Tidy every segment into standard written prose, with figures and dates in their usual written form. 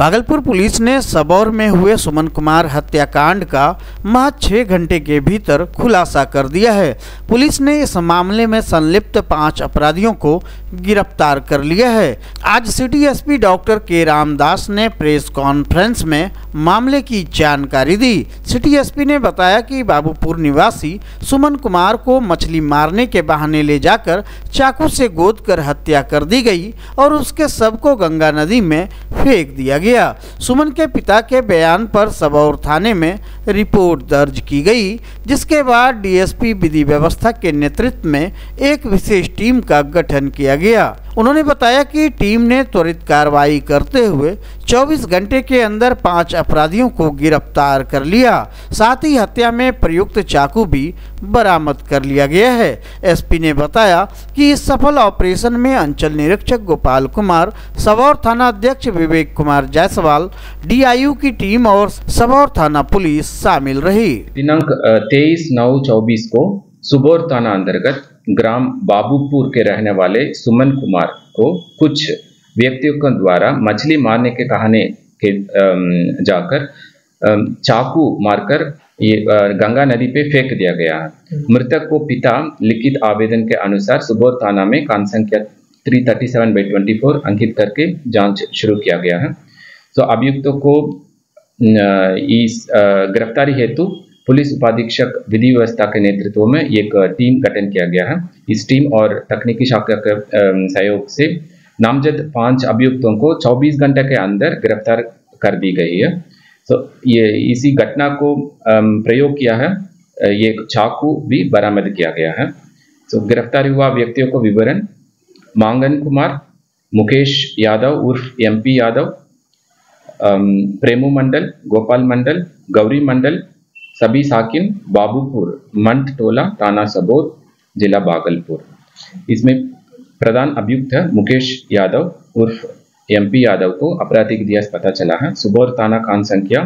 Bhagalpur police ने सबौर में हुए सुमन कुमार हत्याकांड का मात्र 6 घंटे के भीतर खुलासा कर दिया है। पुलिस ने इस मामले में संलिप्त 5 अपराधियों को गिरफ्तार कर लिया है। आज सीडीएसपी डॉक्टर के रामदास ने प्रेस कॉन्फ्रेंस में मामले की जानकारी दी। सीडीएसपी ने बताया कि बाबूपुर निवासी सुमन कुमार को मछली मारने के बहाने ले जाकर चाकू से गोद कर हत्या कर दी गई और उसके शव को गंगा नदी में फेंक दिया गया। सुमन के पिता के बयान पर सबौर थाने में रिपोर्ट दर्ज की गई, जिसके बाद डीएसपी विधि व्यवस्था के नेतृत्व में एक विशेष टीम का गठन किया गया। उन्होंने बताया कि टीम ने त्वरित कार्रवाई करते हुए 24 घंटे के अंदर 5 अपराधियों को गिरफ्तार कर लिया। साथ ही हत्या में प्रयुक्त चाकू भी बरामद कर लिया गया है। एसपी ने बताया कि इस सफल ऑपरेशन में अंचल निरीक्षक गोपाल कुमार, सबौर थाना अध्यक्ष विवेक कुमार जायसवाल, डीआईयू की टीम और सबौर थाना पुलिस शामिल रही। दिनांक 23/9/24 को सबौर थाना अंतर्गत ग्राम बाबूपुर के रहने वाले सुमन कुमार को कुछ व्यक्तियों द्वारा मछली मारने के कहने के जाकर चाकू मारकर ये गंगा नदी पे फेंक दिया गया। मृतक को पिता लिखित आवेदन के अनुसार सबौर थाना में कांड संख्या 337/24 अंकित करके जांच शुरू किया गया है। तो अभियुक्तों को इस गिरफ्तारी हेतु पुलिस उपाधीक्षक विधि व्यवस्था के नेतृत्व में एक टीम गठन किया गया है। इस टीम और तकनीकी शाखा के सहयोग से नामजद 5 अभियुक्तों को 24 घंटे के अंदर गिरफ्तार कर दी गई है। तो ये इसी घटना को प्रयोग किया है, ये चाकू भी बरामद किया गया है। तो गिरफ्तार हुआ व्यक्तियों को विवरण: आनंद कुमार, मुकेश यादव उर्फ MP यादव, प्रेमु मंडल, गोपाल मंडल, गौरी मंडल, सभी साकिन, बाबूपुर, मंट टोला, थाना सबौर, जिला भागलपुर। इसमें प्रधान अभियुक्त है मुकेश यादव उर्फ MP यादव को आपराधिक इतिहास पता चला है। सबौर थाना कांड संख्या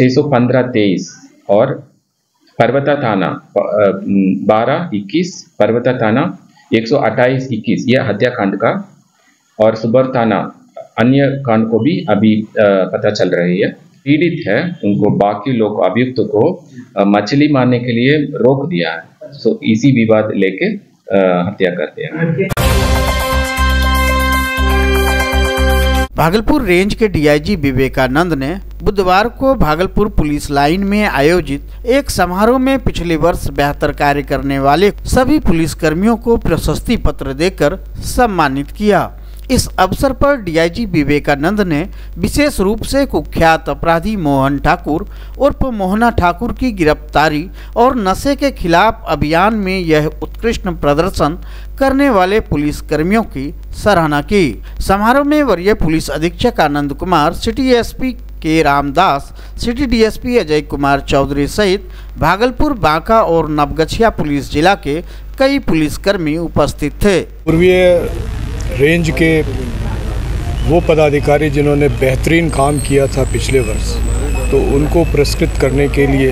615/23 और पर्वता थाना 12/21, पर्वता थाना 128/21 यह हत्याकांड का और सबौर थाना अन्य कांड को भी अभी पता चल रही है। पीड़ित है उनको बाकी लोग अभियुक्त को मछली मारने के लिए रोक दिया है। सो इसी विवाद लेके हत्या कर दिया। भागलपुर रेंज के DIG विवेकानंद ने बुधवार को भागलपुर पुलिस लाइन में आयोजित एक समारोह में पिछले वर्ष बेहतर कार्य करने वाले सभी पुलिस कर्मियों को प्रशस्ति पत्र देकर सम्मानित किया। इस अवसर पर DIG विवेकानंद ने विशेष रूप से कुख्यात अपराधी मोहन ठाकुर उर्फ मोहना ठाकुर की गिरफ्तारी और नशे के खिलाफ अभियान में यह उत्कृष्ट प्रदर्शन करने वाले पुलिस कर्मियों की सराहना की। समारोह में वरीय पुलिस अधीक्षक आनंद कुमार, CSP के रामदास, CDSP अजय कुमार चौधरी सहित भागलपुर, बांका और नवगछिया पुलिस जिला के कई पुलिसकर्मी उपस्थित थे। पूर्वीय रेंज के वो पदाधिकारी जिन्होंने बेहतरीन काम किया था पिछले वर्ष, तो उनको पुरस्कृत करने के लिए,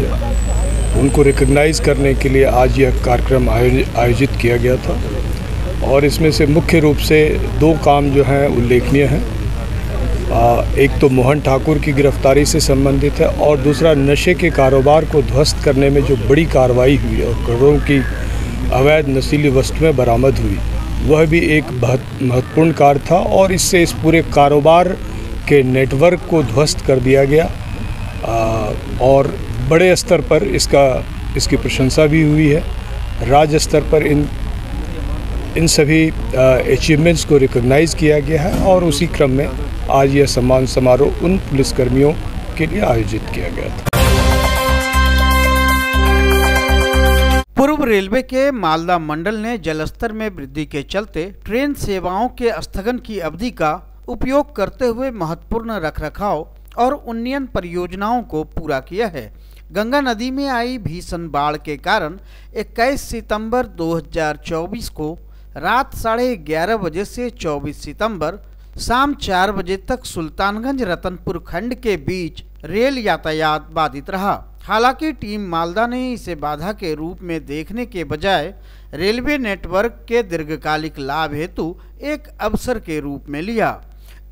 उनको रिकॉग्नाइज करने के लिए आज यह कार्यक्रम आयोजित किया गया था। और इसमें से मुख्य रूप से 2 काम जो हैं उल्लेखनीय हैं। एक तो मोहन ठाकुर की गिरफ्तारी से संबंधित है और दूसरा नशे के कारोबार को ध्वस्त करने में जो बड़ी कार्रवाई हुई और करोड़ों की अवैध नशीली वस्तुएँ बरामद हुई, वह भी एक महत्वपूर्ण कार्य था। और इससे इस पूरे कारोबार के नेटवर्क को ध्वस्त कर दिया गया और बड़े स्तर पर इसकी प्रशंसा भी हुई है। राज्य स्तर पर इन सभी अचीवमेंट्स को रिकॉग्नाइज किया गया है और उसी क्रम में आज यह सम्मान समारोह उन पुलिसकर्मियों के लिए आयोजित किया गया था। पूर्व रेलवे के मालदा मंडल ने जलस्तर में वृद्धि के चलते ट्रेन सेवाओं के स्थगन की अवधि का उपयोग करते हुए महत्वपूर्ण रखरखाव और उन्नयन परियोजनाओं को पूरा किया है। गंगा नदी में आई भीषण बाढ़ के कारण 21 सितंबर 2024 को रात 11:30 बजे से 24 सितंबर शाम 4 बजे तक सुल्तानगंज रतनपुर खंड के बीच रेल यातायात बाधित रहा। हालांकि टीम मालदा ने इसे बाधा के रूप में देखने के बजाय रेलवे नेटवर्क के दीर्घकालिक लाभ हेतु एक अवसर के रूप में लिया।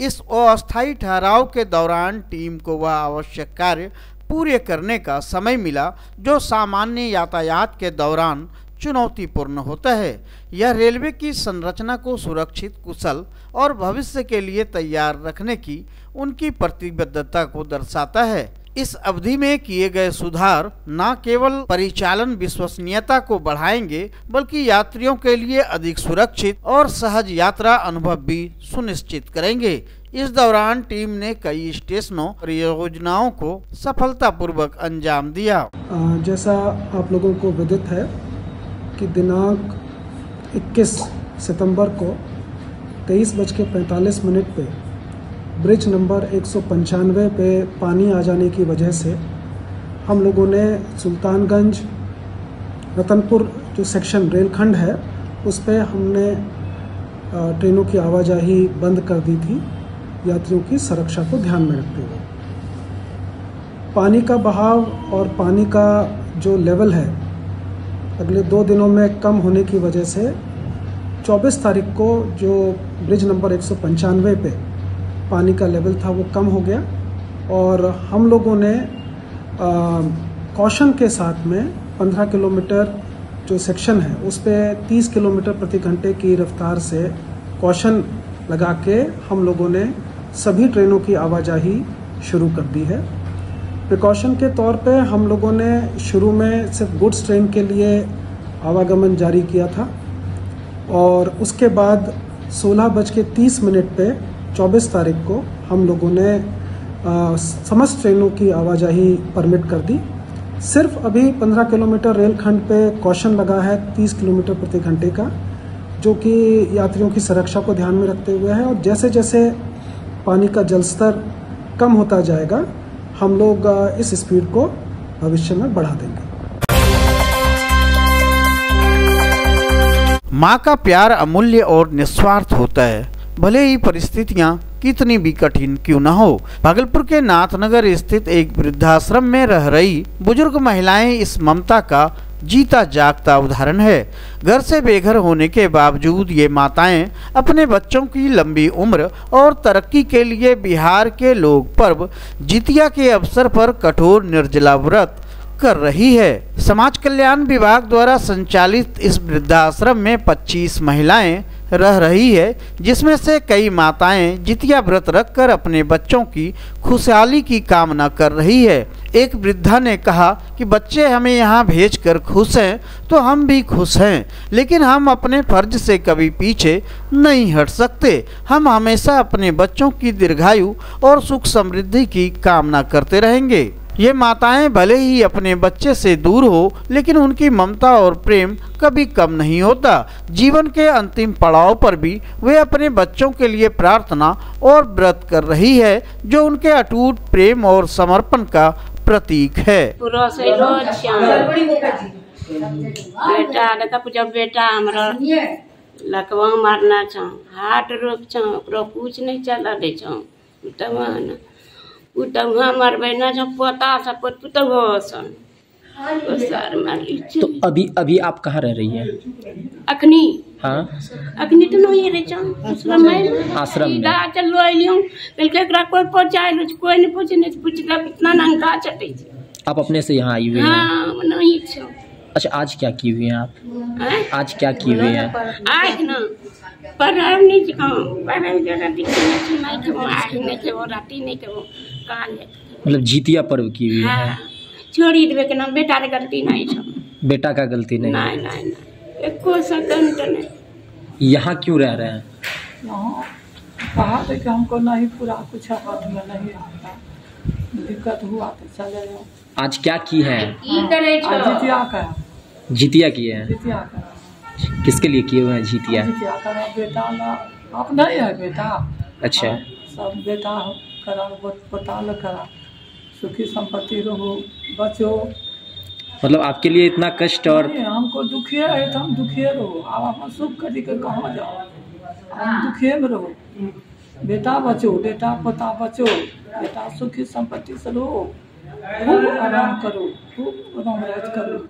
इस अस्थायी ठहराव के दौरान टीम को वह आवश्यक कार्य पूरे करने का समय मिला जो सामान्य यातायात के दौरान चुनौतीपूर्ण होता है। यह रेलवे की संरचना को सुरक्षित, कुशल और भविष्य के लिए तैयार रखने की उनकी प्रतिबद्धता को दर्शाता है। इस अवधि में किए गए सुधार न केवल परिचालन विश्वसनीयता को बढ़ाएंगे बल्कि यात्रियों के लिए अधिक सुरक्षित और सहज यात्रा अनुभव भी सुनिश्चित करेंगे। इस दौरान टीम ने कई स्टेशनों परियोजनाओं को सफलतापूर्वक अंजाम दिया। जैसा आप लोगों को विदित है कि दिनांक 21 सितंबर को 23:45 पे ब्रिज नंबर 195 पे पानी आ जाने की वजह से हम लोगों ने सुल्तानगंज रतनपुर जो सेक्शन रेलखंड है उस पे हमने ट्रेनों की आवाजाही बंद कर दी थी, यात्रियों की सुरक्षा को ध्यान में रखते हुए। पानी का बहाव और पानी का जो लेवल है अगले 2 दिनों में कम होने की वजह से 24 तारीख को जो ब्रिज नंबर 195 पे पानी का लेवल था वो कम हो गया और हम लोगों ने कॉशन के साथ में 15 किलोमीटर जो सेक्शन है उस पे 30 किलोमीटर प्रति घंटे की रफ्तार से कॉशन लगा के हम लोगों ने सभी ट्रेनों की आवाजाही शुरू कर दी है। प्रिकॉशन के तौर पे हम लोगों ने शुरू में सिर्फ गुड्स ट्रेन के लिए आवागमन जारी किया था और उसके बाद 16:30 पे 24 तारीख को हम लोगों ने समस्त ट्रेनों की आवाजाही परमिट कर दी। सिर्फ अभी 15 किलोमीटर रेलखंड पे कॉशन लगा है 30 किलोमीटर प्रति घंटे का, जो कि यात्रियों की सुरक्षा को ध्यान में रखते हुए है। और जैसे जैसे पानी का जलस्तर कम होता जाएगा हम लोग इस स्पीड को भविष्य में बढ़ा देंगे। माँ का प्यार अमूल्य और निस्वार्थ होता है, भले ही परिस्थितियाँ कितनी भी कठिन क्यों न हो। भागलपुर के नाथनगर स्थित एक वृद्धाश्रम में रह रही बुजुर्ग महिलाएं इस ममता का जीता जागता उदाहरण है। घर से बेघर होने के बावजूद ये माताएं अपने बच्चों की लंबी उम्र और तरक्की के लिए बिहार के लोक पर्व जितिया के अवसर पर कठोर निर्जला व्रत कर रही है। समाज कल्याण विभाग द्वारा संचालित इस वृद्धाश्रम में 25 महिलाएं रह रही है, जिसमें से कई माताएं जितिया व्रत रखकर अपने बच्चों की खुशहाली की कामना कर रही है। एक वृद्धा ने कहा कि बच्चे हमें यहाँ भेजकर खुश हैं तो हम भी खुश हैं, लेकिन हम अपने फर्ज से कभी पीछे नहीं हट सकते। हम हमेशा अपने बच्चों की दीर्घायु और सुख समृद्धि की कामना करते रहेंगे। ये माताएं भले ही अपने बच्चे से दूर हो, लेकिन उनकी ममता और प्रेम कभी कम नहीं होता। जीवन के अंतिम पड़ाव पर भी वे अपने बच्चों के लिए प्रार्थना और व्रत कर रही है, जो उनके अटूट प्रेम और समर्पण का प्रतीक है। बेटा हमरा लकवा मारना हार्ट रोग कुछ नहीं चला दे तो अभी आप कहाँ रह रही है? अखनी हाँ? अखनी तो नहीं रही आश्रम में। आश्रम में चलो आइलियों कल कोई पहुँचाए कोई नहीं पूछे नहीं पूछता इतना नंगा चटे। आप अपने से यहाँ आई हुई हैं? नहीं। अच्छा आज क्या की हुई हैं आप? आज क्या की हुई हैं? आज ना पर नहीं मतलब जीतिया पर्व की हुई है। छोड़ी देवे ना बेटा रे गलती नहीं है। बेटा का गलती नहीं है। नहीं नहीं एको सेकंड नहीं। यहाँ क्यों रह रहे हैं? कहा कि हमको नहीं पूरा कुछ हाथ में नहीं आता, दिक्कत हुआ तो चले जाओ। आज क्या की है? जीतिया का। जीतिया की है? जीतिया का। किसके लिए किए हुए हैं जीतिया? जीतिया करा बेटा ला आप नहीं है बेटा। अच्छा सब बेटा करा बताल करा सुखी संपत्ति रहो बचो। मतलब आपके लिए इतना कष्ट और हमको दुखिए है तो हम दुखिए रहो। आप सुख करी के कहाँ जाओ, हम दुखिए में रहो। बेटा बचो, बेटा पोता बचो, बेटा सुखी संपत्ति से रहो, खूब आराम करो, खूब राम राज करो।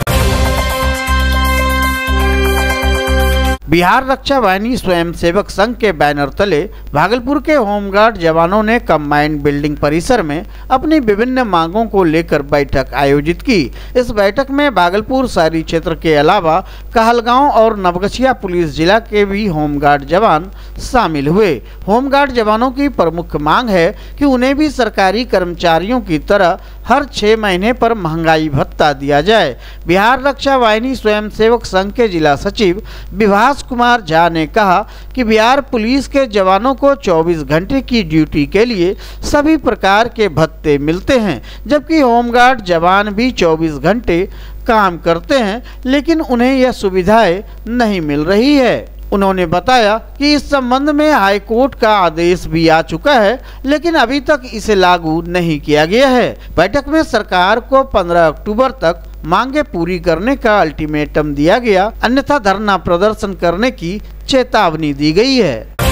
बिहार रक्षा वाहिनी स्वयंसेवक संघ के बैनर तले भागलपुर के होमगार्ड जवानों ने कंबाइंड बिल्डिंग परिसर में अपनी विभिन्न मांगों को लेकर बैठक आयोजित की। इस बैठक में भागलपुर शहरी क्षेत्र के अलावा कहलगांव और नवगछिया पुलिस जिला के भी होमगार्ड जवान शामिल हुए। होमगार्ड जवानों की प्रमुख मांग है कि उन्हें भी सरकारी कर्मचारियों की तरह हर 6 महीने पर महंगाई भत्ता दिया जाए। बिहार रक्षा वाहिनी स्वयंसेवक संघ के जिला सचिव विभास कुमार झा ने कहा कि बिहार पुलिस के जवानों को 24 घंटे की ड्यूटी के लिए सभी प्रकार के भत्ते मिलते हैं, जबकि होमगार्ड जवान भी 24 घंटे काम करते हैं, लेकिन उन्हें यह सुविधाएं नहीं मिल रही है। उन्होंने बताया कि इस संबंध में हाई कोर्ट का आदेश भी आ चुका है, लेकिन अभी तक इसे लागू नहीं किया गया है। बैठक में सरकार को 15 अक्टूबर तक मांगे पूरी करने का अल्टीमेटम दिया गया, अन्यथा धरना प्रदर्शन करने की चेतावनी दी गई है।